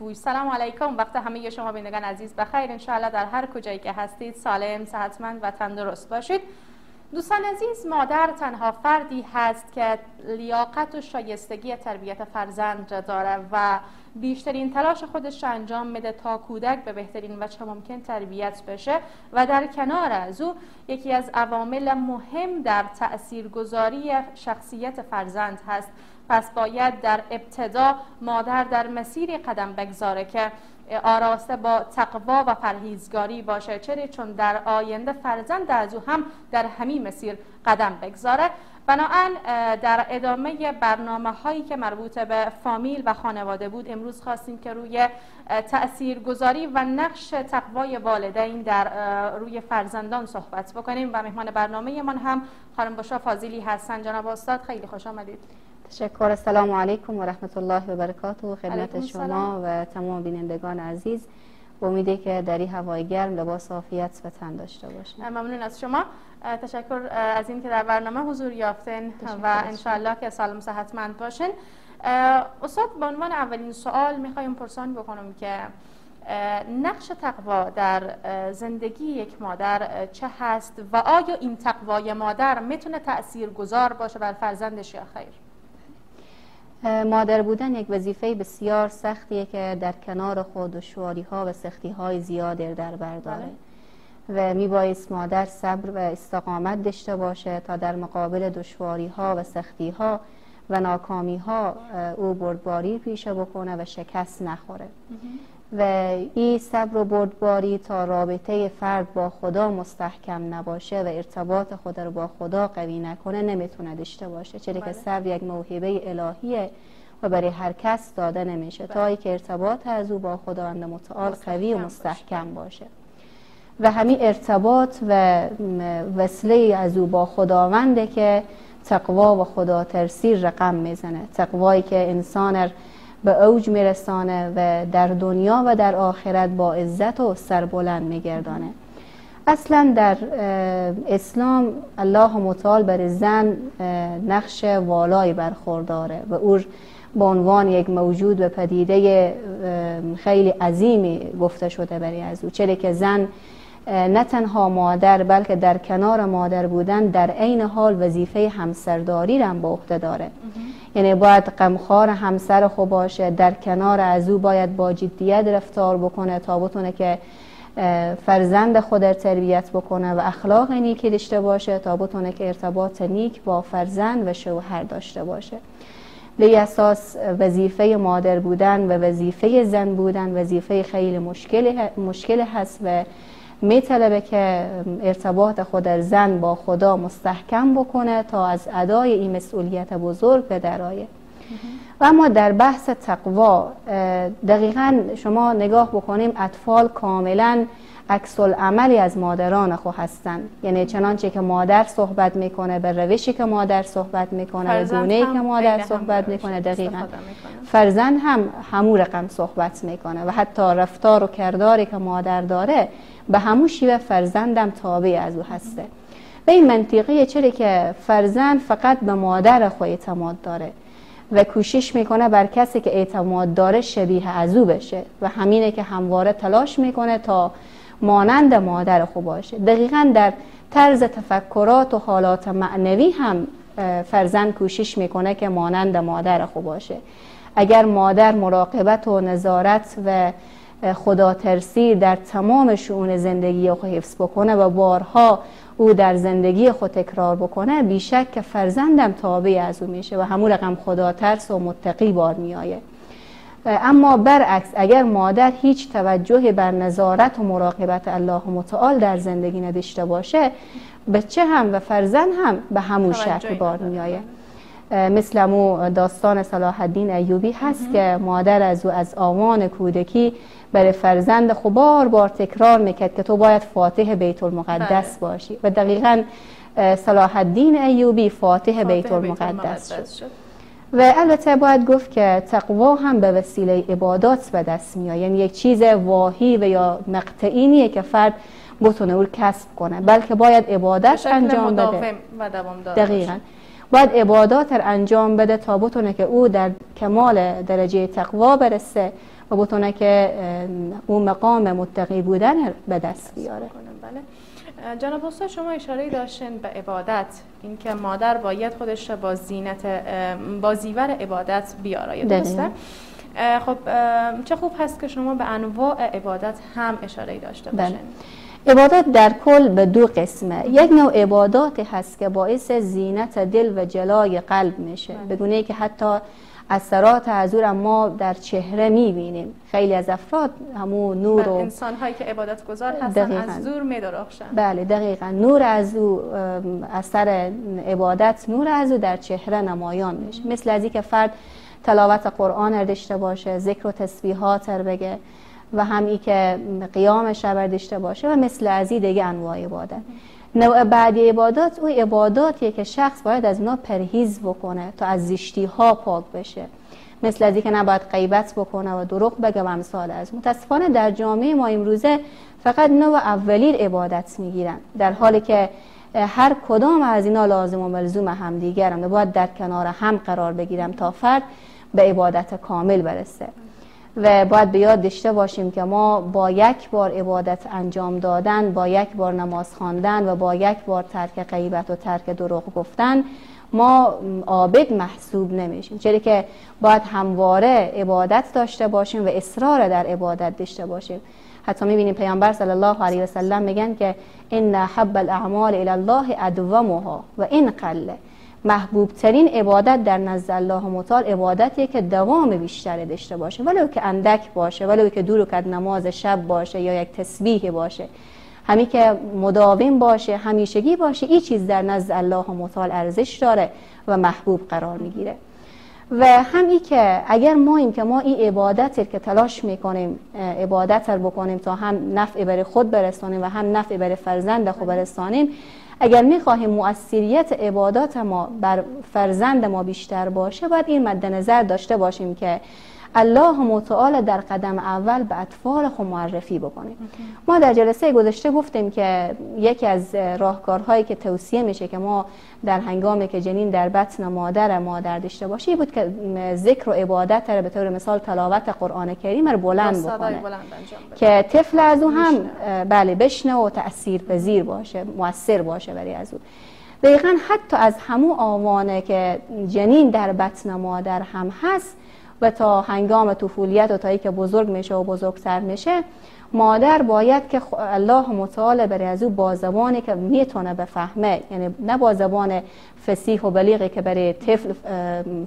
نیکوی. سلام علیکم. وقت همه شما بینندگان عزیز بخیر. انشاءالله در هر کجایی که هستید سالم، صحتمند و تندرست باشید. دوستان عزیز، مادر تنها فردی هست که لیاقت و شایستگی تربیت فرزند را داره و بیشترین تلاش خودش را انجام میده تا کودک به بهترین وجه ممکن تربیت بشه و در کنار از او یکی از عوامل مهم در تاثیرگذاری شخصیت فرزند هست. پس باید در ابتدا مادر در مسیر قدم بگذاره که آراسته با تقوا و پرهیزگاری باشه، چون در آینده فرزند از او هم در همین مسیر قدم بگذاره. بنابراین در ادامه برنامه هایی که مربوط به فامیل و خانواده بود، امروز خواستیم که روی تاثیرگذاری و نقش تقوای والدین در روی فرزندان صحبت بکنیم و مهمان برنامه من هم خانم بشری فاضلی هستن. جناب استاد خیلی خوش آمدید. تشکر. السلام علیکم و رحمت الله و برکاته. خدمت شما و تمام بینندگان عزیز، امیده که در این هوای گرم لباس عافیت و تن داشته باشید. ممنون از شما. تشکر از این که در برنامه حضور یافتین و انشاءالله که سالم صحتمند باشین. استاد، به عنوان اولین سوال میخوایم پرسان بکنم که نقش تقوا در زندگی یک مادر چه هست و آیا این تقوای مادر میتونه تاثیرگذار باشه بر فرزندش یا خیر؟ مادر بودن یک وظیفه بسیار سختیه که در کنار خود دشواری‌ها و سختی‌های زیادی در بر داره و میبایست مادر صبر و استقامت داشته باشه تا در مقابل دشواری‌ها و سختی‌ها و ناکامی‌ها او بردباری پیشه بکنه و شکست نخوره و این صبر و بردباری تا رابطه فرد با خدا مستحکم نباشه و ارتباط خود رو با خدا قوی نکنه نمیتونه داشته باشه، چرا که صبر یک موهبه الهیه و برای هر کس داده نمیشه تا ای که ارتباط از او با خداوند متعال قوی و مستحکم باشه و همین ارتباط و وصله از او با خداونده که تقوا و خدا ترسی رقم میزنه، تقوایی که انسان به اوج میرسانه و در دنیا و در آخرت با عزت و سربلند میگردانه. اصلا در اسلام الله متعال بر زن نقش والایی برخورداره و او به عنوان یک موجود و پدیده خیلی عظیمی گفته شده برای از او، چرا که زن نه تنها مادر بلکه در کنار مادر بودن در عین حال وظیفه همسرداری را هم به عهده داره. یعنی باید غمخوار همسر خود باشه، در کنار از او باید با جدیت رفتار بکنه تا بتونه که فرزند خود را تربیت بکنه و اخلاق نیکی داشته باشه تا بتونه که ارتباط نیک با فرزند و شوهر داشته باشه. به اساس وظیفه مادر بودن و وظیفه زن بودن وظیفه خیلی مشکل هست و میطلبه که ارتباط خود در زن با خدا مستحکم بکنه تا از ادای این مسئولیت بزرگ به درآیه. و اما در بحث تقوا دقیقا شما نگاه بکنیم، اطفال کاملا عکس العملی از مادران خود هستند، یعنی چنانچه که مادر صحبت میکنه به روشی که مادر صحبت میکنه به گونه‌ای که مادر صحبت میکنه دقیقاً فرزند هم همون رقم صحبت میکنه و حتی رفتار و کرداری که مادر داره به همون شیوه فرزندم تابع از او هسته. و این منطقیه، چرا که فرزند فقط به مادر خود اعتماد داره و کوشش میکنه بر کسی که اعتماد داره شبیه از او بشه و همینه که همواره تلاش میکنه تا مانند مادر خود باشه. دقیقاً در طرز تفکرات و حالات معنوی هم فرزند کوشش میکنه که مانند مادر خود باشه. اگر مادر مراقبت و نظارت و خدا ترسی در تمام شئون زندگی خود حفظ بکنه و بارها او در زندگی خود تکرار بکنه، بیشک که فرزندم تابع از او میشه و همون رقم خدا ترس و متقی بار میآید. اما برعکس اگر مادر هیچ توجه بر نظارت و مراقبت الله متعال در زندگی نداشته باشه، بچه هم و فرزند هم به همون شکل بار میآید. مثل مو داستان صلاح الدین ایوبی هست که مادر از او از آوان کودکی برای فرزند خود بار تکرار میکرد که تو باید فاتح بیت المقدس باشی و دقیقاً صلاح الدین ایوبی فاتح بیت المقدس شد. و البته باید گفت که تقوا هم به وسیله عبادات به دست میاد، یعنی یک چیز واهی و یا مقطعی نیه که فرد بتونه اون کسب کنه، بلکه باید عبادت انجام بده و دوامدار. دقیقاً باید عبادات انجام بده تا بتونه که او در کمال درجه تقوا برسه و بتونه که اون مقام متقی بودن به دست بیاره. جناب استاد شما اشاره‌ای داشتین به عبادت، اینکه مادر باید خودش با زینت با زیور عبادت بیاراید، درسته؟ خب چه خوب هست که شما به انواع عبادت هم اشاره‌ای داشته باشین. عبادت در کل به دو قسمه، یک نوع عباداتی هست که باعث زینت دل و جلای قلب میشه، بگونه که حتی اثرات حضور ما در چهره میبینیم. خیلی از افراد همون نور رو، انسان هایی که عبادت گذار هستن از زور میدرخشن. بله دقیقاً، نور از او، اثر عبادت نور از او در چهره نمایان میشه. مثل از اینکه فرد تلاوت قرآن رو داشته باشه، ذکر و تسبیحات رو بگه و هم ای که قیامش رو داشته باشه و مثل از این دیگه انواع عبادت. نوع بعدی عبادات اون عباداتیه که شخص باید از اونا پرهیز بکنه تا از زشتی ها پاک بشه، مثل از اینکه نباید غیبت بکنه و دروغ بگه و امثال از. متاسفانه در جامعه ما امروزه فقط نوع اولی عبادت میگیرن، در حالی که هر کدام از اینا لازم و ملزوم هم دیگرن، باید در کنار هم قرار بگیرم تا فرد به عبادت کامل برسه. و باید به یاد داشته باشیم که ما با یک بار عبادت انجام دادن، با یک بار نماز خواندن و با یک بار ترک غیبت و ترک دروغ گفتن ما عابد محسوب نمیشیم، چرا که باید همواره عبادت داشته باشیم و اصرار در عبادت داشته باشیم. حتی میبینیم پیامبر صلی الله علیه و سلم میگن که ان حب الاعمال الی الله ادومها و ان قل، محبوب ترین عبادت در نزد الله متعال عبادتیه که دوام بیشتری داشته باشه، ولو که اندک باشه، ولو که دور از نماز شب باشه یا یک تسبیح باشه، همین که مداوم باشه، همیشگی باشه، این چیز در نزد الله متعال ارزش داره و محبوب قرار میگیره. و همین که اگر ما این که ما این عبادتی که تلاش میکنیم عبادت رو بکنیم تا هم نفع بر خود برسانیم و هم نفع بر فرزند خود برسانیم، اگر میخواهیم مؤثریت عبادات ما بر فرزند ما بیشتر باشه، باید این مد نظر داشته باشیم که الله متعال در قدم اول به اطفال خود معرفی بکنیم. ما در جلسه گذشته گفتیم که یکی از راهکارهایی که توصیه میشه که ما در هنگامی که جنین در بطن مادر داشته باشه بود که ذکر و عبادت را به طور مثال تلاوت قرآن کریم رو بلند بکنه که طفل از او هم بله بشنه و تاثیرپذیر باشه، مؤثر باشه برای از او. دقیقاً حتی از همو آوانه که جنین در بطن مادر هم هست و تا هنگام طفولیت و تا اینکه بزرگ میشه و بزرگتر میشه، مادر باید که الله متعال برای از او با زبانی که میتونه بفهمه، یعنی نه با زبان فصیح و بلیغی که برای طفل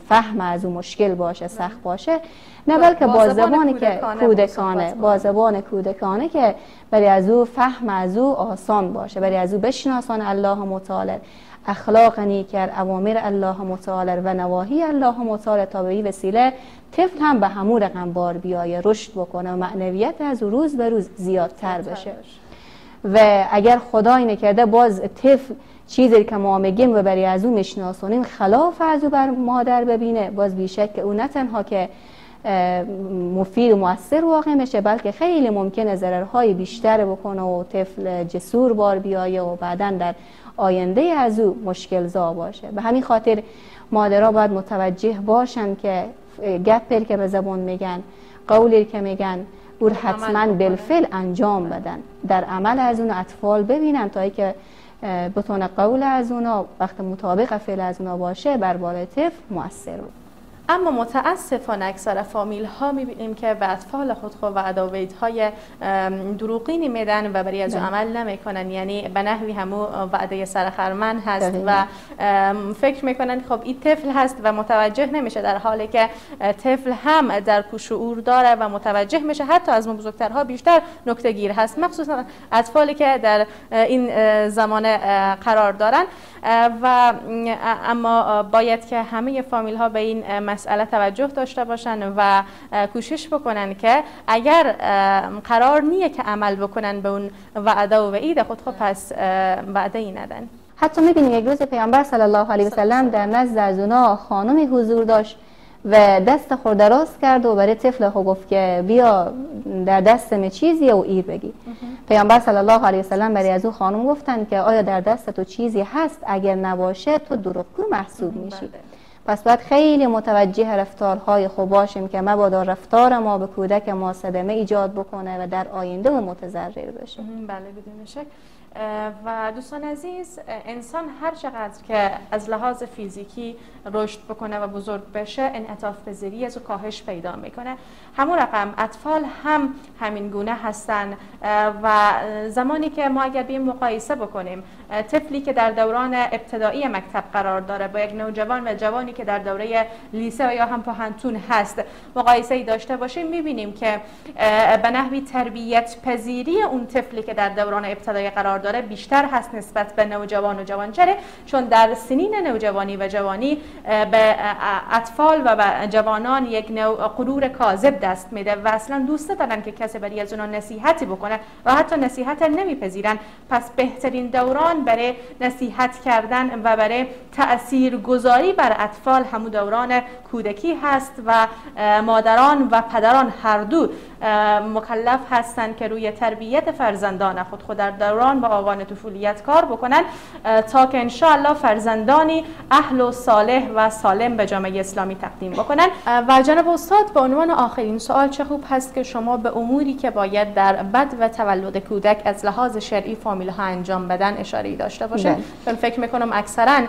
فهم از او مشکل باشه، سخت باشه، نه بلکه با زبانی که کودکانه، با زبان کودکانه که برای از او فهم از او آسان باشه، برای از او بشناسان الله متعال، اخلاق نیکر، اوامر الله متعال و نواهی الله متعال، تا به این وسیله طفل هم به همون رقم بار بیایه، رشد بکنه و معنویت از روز به روز زیادتر بشه. و اگر خدای نکرده باز طفل چیزی که ما میگیم و برای از او میشناسونیم خلاف از او بر مادر ببینه، باز بیشک که او نه تنها که مفید و مؤثر واقع میشه، بلکه خیلی ممکنه ضررهای بیشتر بکنه و طفل جسور بار بیایه و بعداً در آینده از او مشکل زا باشه. به همین خاطر مادرها باید متوجه باشن که گپی که به زبان میگن، قولی که میگن، او رو حتما بالفعل انجام بدن، در عمل از اون اطفال ببینن تا اینکه بتونه قول از اونا وقت مطابق فعل از اونا باشه بر بالای طفل مؤثر بود. اما متاسفانه اکثر فامیل ها میبینیم که به اطفال خود و وعده‌های دروغینی میدن و برای از عمل نمیکنن، یعنی به نحوی همو وعده سرخرمن هست و فکر میکنن خب این طفل هست و متوجه نمیشه، در حالی که طفل هم در شعور داره و متوجه میشه، حتی از ما بزرگترها بیشتر نکته گیر هست، مخصوصا اطفالی که در این زمانه قرار دارن. و اما باید که همه فامیل ها به این مسئله توجه داشته باشن و کوشش بکنن که اگر قرار نیه که عمل بکنن به اون وعده و وعید خود، خب پس وعده ای ندن. حتی میبینیم یک روز پیامبر صلی الله علیه و سلم در نزد از اونا خانمی حضور داشت و دست خود دراز کرد و برای طفل خود گفت که بیا در دستم چیزیه و ای بگی. پیامبر صلی الله علیه و سلم برای از اون خانم گفتن که آیا در دست تو چیزی هست؟ اگر نباشه تو دروغگو محسوب میشی. پس باید خیلی متوجه رفتارهای خوب باشیم که مبادا رفتار ما به کودک ما صدمه ایجاد بکنه و در آینده متضرر بشه. بله بدون شک. و دوستان عزیز، انسان هر چقدر که از لحاظ فیزیکی رشد بکنه و بزرگ بشه، انعطاف پذیری از کاهش پیدا میکنه. همون رقم اطفال هم همین گونه هستن و زمانی که ما اگر به مقایسه بکنیم طفلی که در دوران ابتدایی مکتب قرار داره با یک نوجوان و جوانی که در دوره لیسه و یا هم پاهنتون هست مقایسه ای داشته باشیم، میبینیم که به نحوی تربیت پذیری اون طفلی که در دوران ابتدایی قرار داره بیشتر هست نسبت به نوجوان و جوانچره، چون در سنین نوجوانی و جوانی به اطفال و به جوانان یک نوع غرور کاذب دست میده و اصلا دوست دارن که کسی برای از اونا نصیحتی بکنه و حتی نصیحت نمیپذیرن. پس بهترین دوران برای نصیحت کردن و برای تاثیرگذاری بر اطفال همون دوران کودکی هست و مادران و پدران هر دو مکلف هستند که روی تربیت فرزندان خود در دوران با آغان طفولیت کار بکنن تا که انشاءالله فرزندانی اهل و صالح و سالم به جامعه اسلامی تقدیم بکنن. و جناب استاد، به عنوان آخرین سوال، چه خوب هست که شما به اموری که باید در بد و تولد کودک از لحاظ شرعی فامیل ها انجام بدن اشاره داشته باشه. من فکر میکنم اکثرا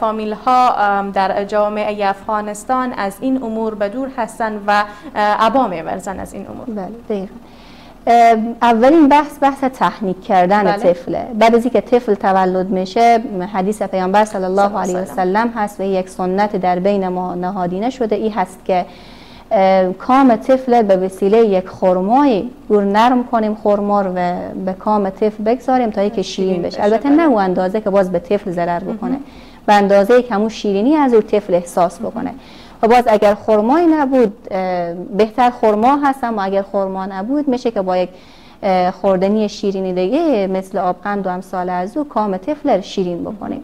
فامیل ها در جامعه افغانستان از این امور به دور هستن و عبا میورزن از این امور. بله دقیقاً. اولین بحث تحنیک کردن طفله. بعد از اینکه طفل تولد میشه، حدیث پیامبر صلی الله علیه وسلم هست و یک سنت در بین ما نهادینه شده ای هست که کام طفل به وسیله یک خرمایی گور نرم کنیم، خرما رو به کام طفل بگذاریم تا اینکه شیرین بشه. البته نه اون اندازه که باز به طفل ضرر بکنه، به اندازه که همون شیرینی از اون طفل احساس بکنه. و باز اگر خرمایی نبود، بهتر خرما هست، اما اگر خرما نبود میشه که با یک خوردنی شیرینی دیگه مثل آبقند و امثال از او کام طفل شیرین بکنیم.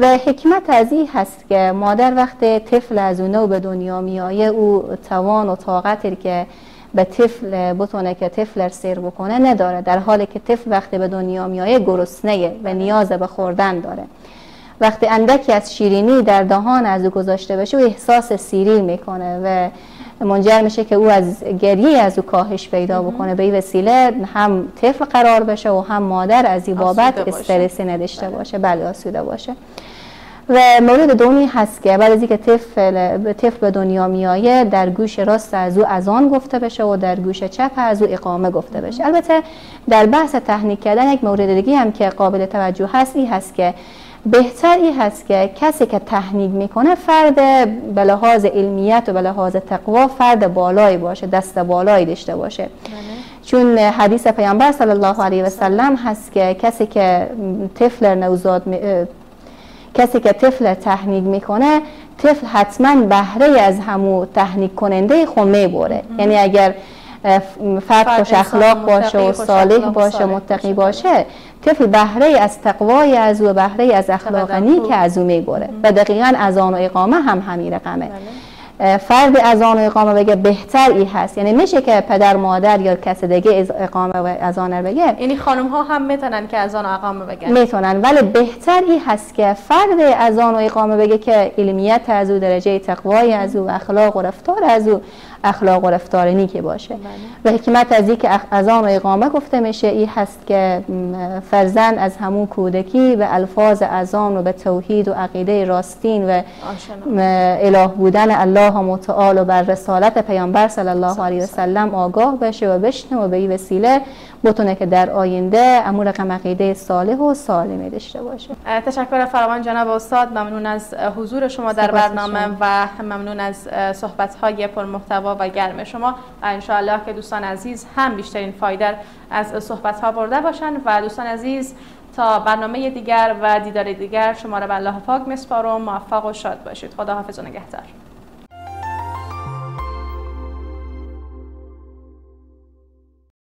و حکمت از این هست که مادر وقت طفل از او نو به دنیا میایه، او توان و طاقتی که به طفل بتونه که طفل سیر بکنه نداره، در حالی که طفل وقتی به دنیا میایه گرسنه و نیاز به خوردن داره. وقتی اندکی از شیرینی در دهان از او گذاشته بشه، او احساس سیری میکنه و منجر میشه که او از گریه از او کاهش پیدا بکنه، به این وسیله هم طفل قرار بشه و هم مادر از این بابت استرسی نداشته باشه، بله آسوده باشه. و مورد دومی هست که بعد از اینکه طفل به دنیا میایه، در گوش راست از او اذان گفته بشه و در گوش چپ از او اقامه گفته بشه. البته در بحث تحنیک کردن یک مورد دیگه هم که قابل توجه هست این هست که بهتر این هست که کسی که تحنیک میکنه فرد به لحاظ علمیت و به لحاظ تقوا فرد بالایی باشه، دست بالایی داشته باشه. چون حدیث پیامبر صلی الله علیه و سلم هست که کسی که طفل تحنیک میکنه، طفل حتما بهره از همو تحنیک کننده خود میبره. یعنی اگر فرد خوش اخلاق باشه و صالح باشه، متقی باشه، طفل بهره از تقوای از او، بهره از اخلاق نیک از او میبره. و دقیقاً اذان و اقامه هم همین رقمه. فرد اذان و اقامه بگه بهتر ای هست، یعنی میشه که پدر مادر یا کسی دیگه اقامه و اذان رو بگه، یعنی خانم ها هم میتونن که اذان و اقامه بگن، میتونن، ولی بهتر ای هست که فرد اذان و اقامه بگه که علمیت از او، درجه تقوای از او، اخلاق و رفتار از او، اخلاق و رفتار نیکی باشه. و حکمت از اینکه اذان و اقامه گفته میشه این هست که فرزند از همون کودکی به الفاظ اذان و به توحید و عقیده راستین و اله بودن الله متعال و بر رسالت پیامبر صلی الله علیه و سلم آگاه بشه و بشنه و به این وسیله بتونه که در آینده امور رقم عقیده صالح و سالمی داشته باشه. تشکر فراوان جناب استاد، ممنون از حضور شما در برنامه و ممنون از صحبت‌های پرمحتوا و گرم شما. انشاءالله که دوستان عزیز هم بیشترین فایده از صحبت ها برده باشند. و دوستان عزیز، تا برنامه دیگر و دیدار دیگر شما را به الله پاک میسپارم. موفق و شاد باشید. خداحافظ و نگهدار.